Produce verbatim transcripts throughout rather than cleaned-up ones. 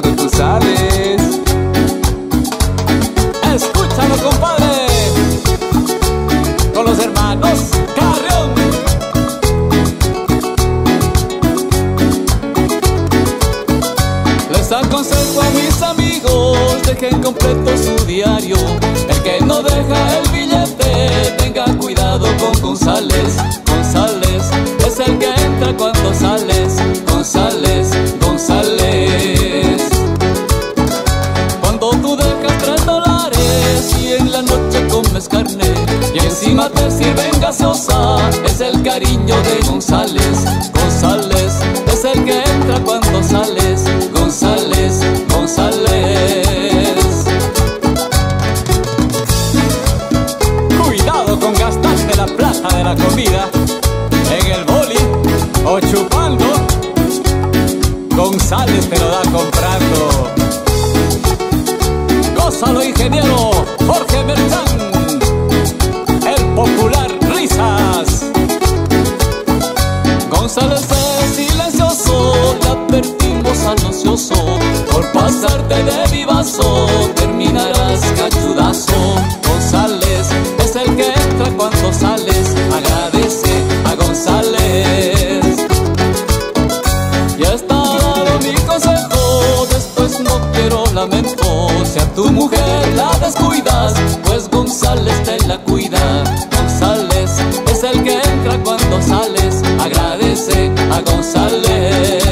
cuando tú sales. Escúchalo, compadre, con los hermanos Carrión. Les aconsejo a mis amigos, dejen completo su diario. El que no deja el billete, tenga cuidado con González. González es el que entra cuando sales. González, González. Cuando tú dejas tres dólares y en la noche comes carne y encima te sirven gaseosa, es el cariño de González. González es el que entra cuando sales. González, González. Cuidado con gastarte la plata de la comida en el boli o chupando. González te lo da comprando. Gózalo, ingeniero Jorge Mercado, el popular risas. González es silencioso, le advertimos al ocioso, por pasarte de vivazo terminarás cachudazo. González es el que entra cuando sales, agradece a González. Ya está dado mi consejo, después no quiero lamento, si a tu mujer la descuidas, pues González te la cuida. González es el que entra cuando sales, agradece a González.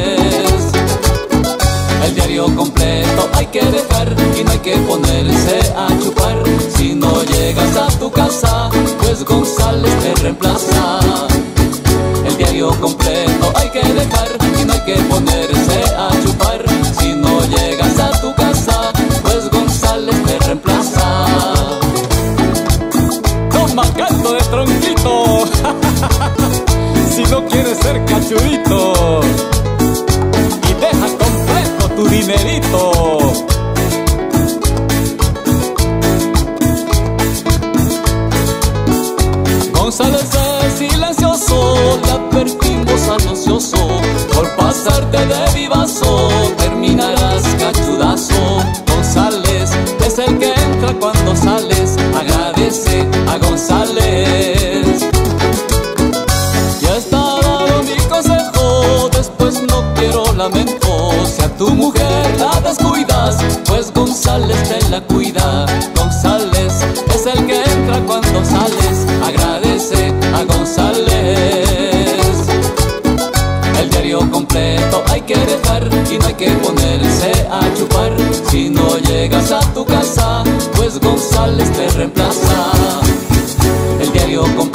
El diario completo hay que dejar y no hay que ponerse a chupar. Si no llegas a tu casa, pues González te reemplaza. El diario completo hay que dejar y no hay que ponerse a chupar. Si no llegas a tu casa, pues González te reemplaza. Toma canto de tronquito si no quieres ser cachudito, y deja completo tu dinerito. González es silencioso, le advertimos al ocioso, por pasarte de vivazo terminarás cachudazo. González es el que entra cuando sales, agradece a González. Ya está dado mi consejo, después no quiero lamento, si a tu mujer la descuidas, pues González te la cuida. González es el que entra cuando sales, agradece a González. El diario completo hay que dejar y no hay que ponerse a chupar. Si no llegas a tu casa, pues González te reemplaza. El diario completo